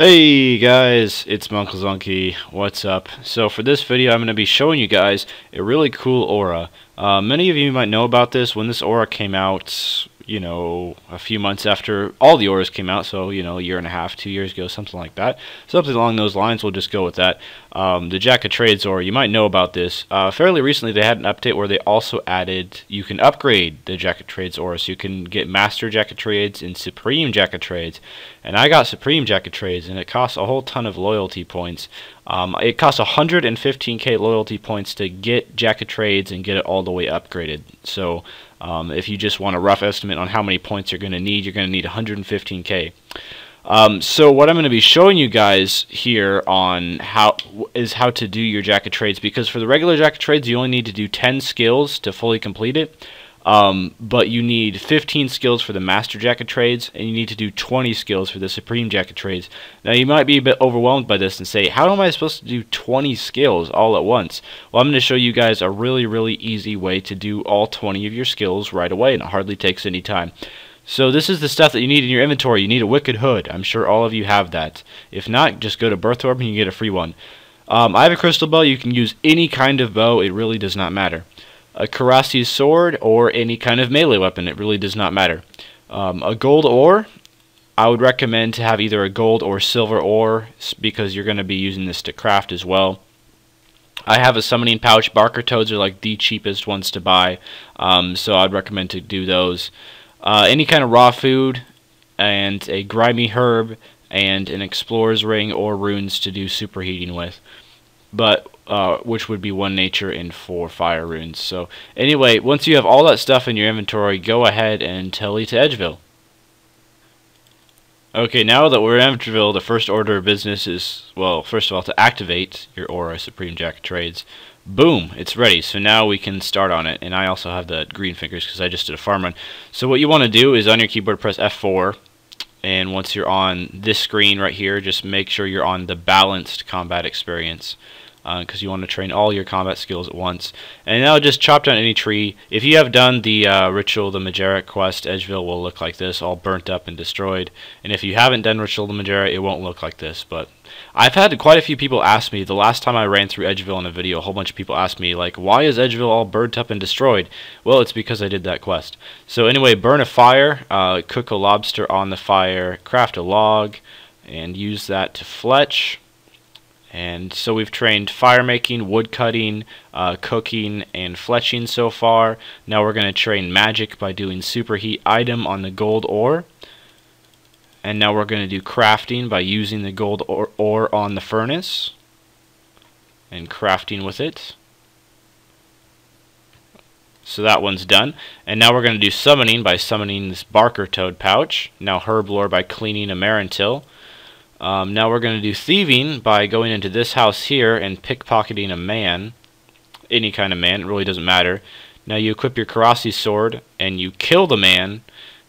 Hey guys, it's munclesonkey. What's up? So for this video I'm going to be showing you guys a really cool aura. Many of you might know about this. When this aura came out, you know, a few months after all the auras came out, so you know, a year and a half, 2 years ago, something like that, something along those lines, we'll just go with that. The Jack of Trades aura, you might know about this. Fairly recently they had an update where they also added you can upgrade the Jack of Trades aura, so you can get Master Jack of Trades and Supreme Jack of Trades. And I got Supreme Jack of Trades, and it costs a whole ton of loyalty points. It costs 115k loyalty points to get Jack of Trades and get it all the way upgraded. So if you just want a rough estimate on how many points you're going to need 115k. So what I'm going to be showing you guys here on how to do your Jack of Trades, because for the regular Jack of Trades you only need to do 10 skills to fully complete it. But you need 15 skills for the Master Jack of Trades, and you need to do 20 skills for the Supreme Jack of Trades. Now, you might be a bit overwhelmed by this and say, how am I supposed to do 20 skills all at once? Well, I'm going to show you guys a really, really easy way to do all 20 of your skills right away, and it hardly takes any time. So this is the stuff that you need in your inventory. You need a Wicked Hood. I'm sure all of you have that. If not, just go to Birth Orb and you get a free one. I have a Crystal Bow. You can use any kind of bow. It really does not matter. A Karasi sword or any kind of melee weapon, it really does not matter. A gold ore, I would recommend to have either a gold or silver ore, because you're going to be using this to craft as well. I have a summoning pouch. Barker toads are like the cheapest ones to buy, so I'd recommend to do those. Any kind of raw food, and a grimy herb, and an explorer's ring or runes to do superheating with. But which would be 1 nature and 4 fire runes. So anyway, once you have all that stuff in your inventory, go ahead and tally to Edgeville. Okay, now that we're in Edgeville, the first order of business is, well, first of all, to activate your aura, Supreme Jack of Trades. Boom, it's ready. So now we can start on it. And I also have the green fingers because I just did a farm run. So what you want to do is on your keyboard press F4. And once you're on this screen right here, just make sure you're on the balanced combat experience, because you want to train all your combat skills at once. And now just chop down any tree. If you have done the Ritual of the Mahjarrat quest, Edgeville will look like this, all burnt up and destroyed. And if you haven't done Ritual of the Mahjarrat, it won't look like this. But I've had quite a few people ask me, the last time I ran through Edgeville in a video, a whole bunch of people asked me, like, why is Edgeville all burnt up and destroyed? Well, it's because I did that quest. So anyway, burn a fire, cook a lobster on the fire, craft a log, and use that to fletch. And so we've trained fire making, wood cutting, cooking, and fletching so far. Now we're going to train magic by doing superheat item on the gold ore. And now we're going to do crafting by using the gold ore on the furnace and crafting with it. So that one's done. And now we're going to do summoning by summoning this Barker toad pouch. Now herb lore by cleaning a Marantil. Now we're going to do thieving by going into this house here and pickpocketing a man. Any kind of man, it really doesn't matter. Now you equip your Karasi sword and you kill the man.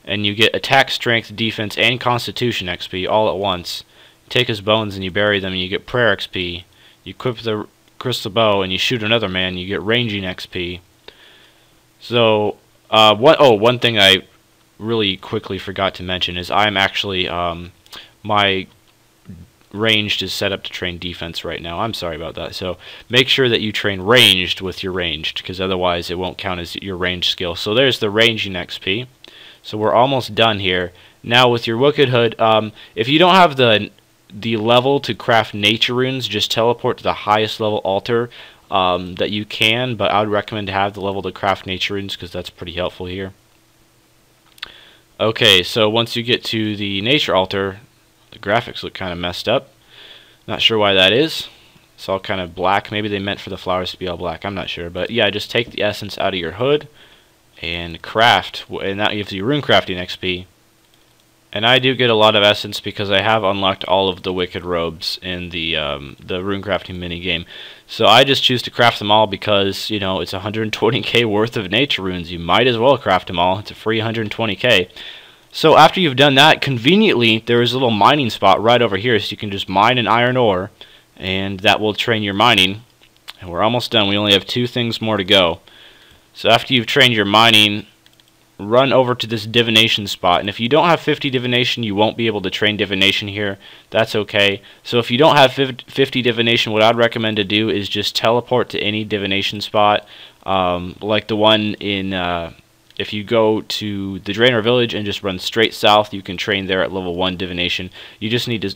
And you get attack, strength, defense, and constitution XP all at once. You take his bones and you bury them and you get prayer XP. You equip the Crystal Bow and you shoot another man, you get ranging XP. So, one thing I really quickly forgot to mention is I'm actually, my ranged is set up to train defense right now. I'm sorry about that. So make sure that you train ranged with your ranged, because otherwise it won't count as your ranged skill. So there's the ranging XP. So we're almost done here. Now with your Wicked Hood, if you don't have the level to craft nature runes, just teleport to the highest level altar that you can, but I would recommend to have the level to craft nature runes because that's pretty helpful here. Okay, so once you get to the nature altar, the graphics look kind of messed up. Not sure why that is. It's all kind of black. Maybe they meant for the flowers to be all black. I'm not sure. But yeah, just take the essence out of your hood and craft, and that gives you rune crafting XP. And I do get a lot of essence because I have unlocked all of the wicked robes in the rune crafting mini game. So I just choose to craft them all because, you know, it's 120k worth of nature runes. You might as well craft them all. It's a free 120k. So after you've done that, conveniently there is a little mining spot right over here, so you can just mine an iron ore, and that will train your mining. And we're almost done. We only have 2 things more to go. So after you've trained your mining, run over to this divination spot. And if you don't have 50 divination, you won't be able to train divination here. That's okay. So if you don't have 50 divination, what I'd recommend to do is just teleport to any divination spot, like the one in... if you go to the Drainer Village and just run straight south, you can train there at level 1 divination. You just need to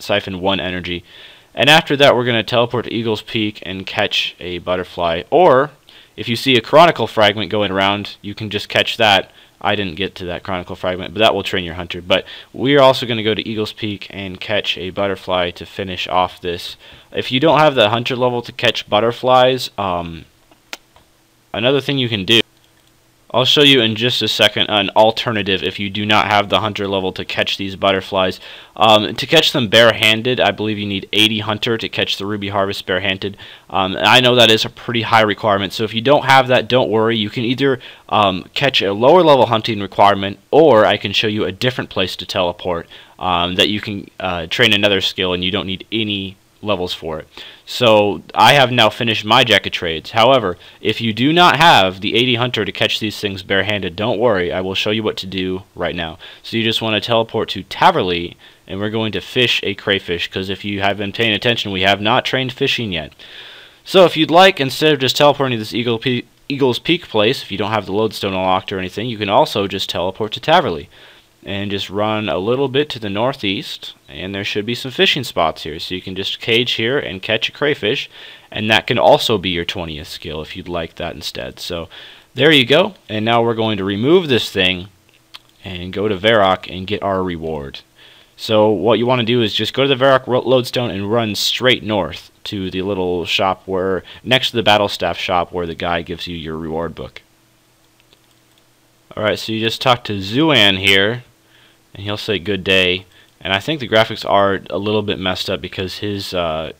siphon 1 energy. And after that, we're going to teleport to Eagle's Peak and catch a butterfly. Or, if you see a Chronicle Fragment going around, you can just catch that. I didn't get to that Chronicle Fragment, but that will train your hunter. But we're also going to go to Eagle's Peak and catch a butterfly to finish off this. If you don't have the hunter level to catch butterflies, another thing you can do, I'll show you in just a second an alternative if you do not have the hunter level to catch these butterflies. To catch them barehanded, I believe you need 80 hunter to catch the Ruby harvest barehanded. I know that is a pretty high requirement, so if you don't have that, don't worry. You can either catch a lower level hunting requirement, or I can show you a different place to teleport that you can train another skill and you don't need any levels for it. So I have now finished my Jack of Trades. However, if you do not have the 80 hunter to catch these things barehanded, don't worry, I will show you what to do right now. So you just want to teleport to Taverley, and we're going to fish a crayfish, because if you have been paying attention, we have not trained fishing yet. So if you'd like, instead of just teleporting to this Eagle's Peak place, if you don't have the lodestone unlocked or anything, you can also just teleport to Taverley and just run a little bit to the northeast, and there should be some fishing spots here, so you can just cage here and catch a crayfish, and that can also be your 20th skill if you'd like that instead. So there you go, and now we're going to remove this thing and go to Varrock and get our reward. So what you want to do is just go to the Varrock Lodestone and run straight north to the little shop where, next to the battle staff shop, where the guy gives you your reward book. Alright, so you just talk to Zuan here, and he'll say good day. And I think the graphics are a little bit messed up because his hood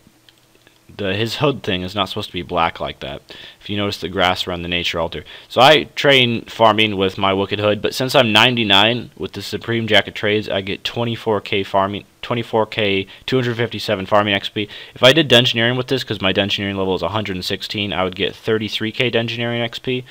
thing is not supposed to be black like that. If you notice the grass around the nature altar. So I train farming with my Wicked Hood, but since I'm 99 with the Supreme Jack of Trades, I get 24k farming, 24k 257 farming XP. If I did Dungeoneering with this, because my Dungeoneering level is 116, I would get 33k Dungeoneering XP.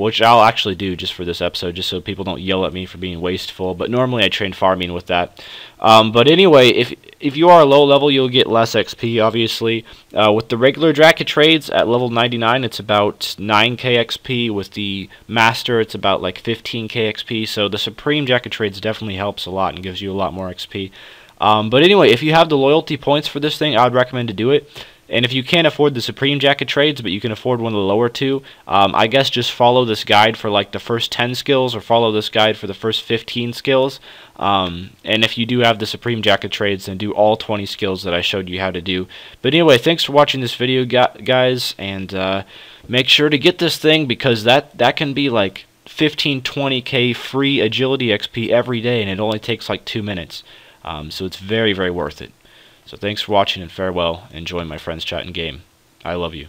Which I'll actually do just for this episode, just so people don't yell at me for being wasteful, but normally I train farming with that. But anyway, if you are low level, you'll get less XP, obviously. With the regular Jack of Trades, at level 99, it's about 9k XP. With the Master, it's about like 15k XP, so the Supreme Jack of Trades definitely helps a lot and gives you a lot more XP. But anyway, if you have the loyalty points for this thing, I would recommend to do it. And if you can't afford the Supreme Jack of Trades, but you can afford one of the lower two, I guess just follow this guide for like the first 10 skills, or follow this guide for the first 15 skills. And if you do have the Supreme Jack of Trades, then do all 20 skills that I showed you how to do. But anyway, thanks for watching this video, guys, and make sure to get this thing, because that can be like 15, 20k free agility XP every day, and it only takes like 2 minutes. So it's very, very worth it. So thanks for watching, and farewell, and join my friends, chat, and game. I love you.